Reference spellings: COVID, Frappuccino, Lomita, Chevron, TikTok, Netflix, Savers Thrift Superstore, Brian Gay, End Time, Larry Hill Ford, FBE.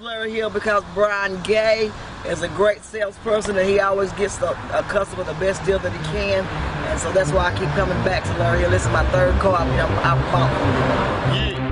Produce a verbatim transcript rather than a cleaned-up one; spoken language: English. Larry Hill, because Brian Gay is a great salesperson and he always gets the, a customer the best deal that he can, and so that's why I keep coming back to Larry Hill. This is my third car. I mean, I, I bought. Yeah.